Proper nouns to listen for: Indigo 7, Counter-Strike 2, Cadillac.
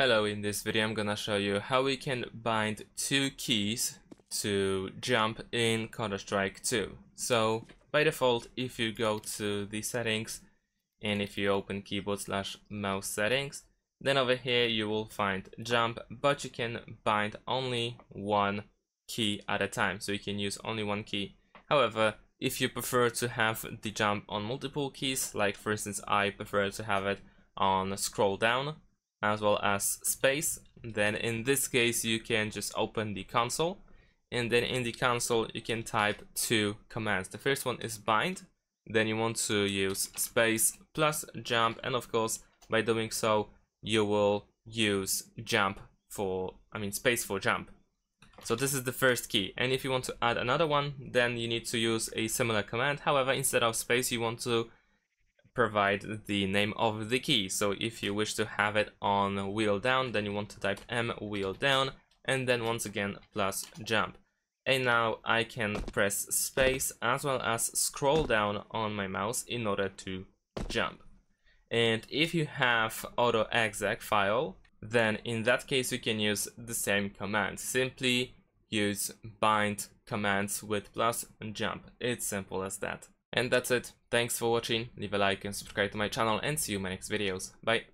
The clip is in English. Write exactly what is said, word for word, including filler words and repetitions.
Hello, in this video I'm gonna show you how we can bind two keys to jump in Counter-Strike two. So by default, if you go to the settings and if you open keyboard slash mouse settings, then over here you will find jump, but you can bind only one key at a time, so you can use only one key. However, if you prefer to have the jump on multiple keys, like for instance I prefer to have it on scroll down as well as space, then in this case you can just open the console, and then in the console you can type two commands. The first one is bind, then you want to use space plus jump, and of course by doing so you will use jump for I mean space for jump. So this is the first key, and if you want to add another one, then you need to use a similar command. However, instead of space you want to provide the name of the key. So if you wish to have it on wheel down, then you want to type M wheel down, and then once again plus jump. And now I can press space as well as scroll down on my mouse in order to jump. And if you have auto exec file, then in that case you can use the same command. Simply use bind commands with plus and jump. It's simple as that. And that's it. Thanks for watching. Leave a like and subscribe to my channel, and see you in my next videos. Bye.